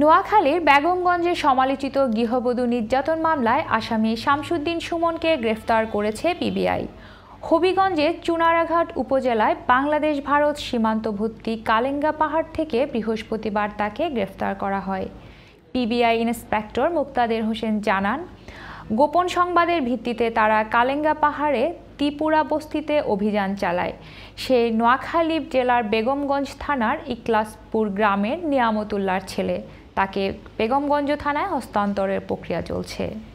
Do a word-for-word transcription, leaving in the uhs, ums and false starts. নোয়াখালীর বেগমগঞ্জে সমালোচিত গৃহবধূ নির্যাতন মামলায় আসামি শামসুদ্দিন সুমনকে গ্রেফতার করেছে পিবিআই। হবিগঞ্জের চুনারুঘাট উপজেলায় বাংলাদেশ ভারত সীমান্তবর্তী কালেঙ্গা পাহাড় থেকে বৃহস্পতিবার তাকে গ্রেফতার করা হয়। পিবিআই ইন্সপেক্টর মুক্তাদির হোসেন জানান, গোপন সংবাদের ভিত্তিতে তারা কালেঙ্গা পাহাড়ে ত্রিপুরা বস্তিতে অভিযান চালায়। সেই নোয়াখালী জেলার বেগমগঞ্জ থানার ইখলাছপুর গ্রামের নিয়ামতুল্লার ছেলে। তাকে বেগমগঞ্জ থানায় হস্তান্তরের প্রক্রিয়া চলছে।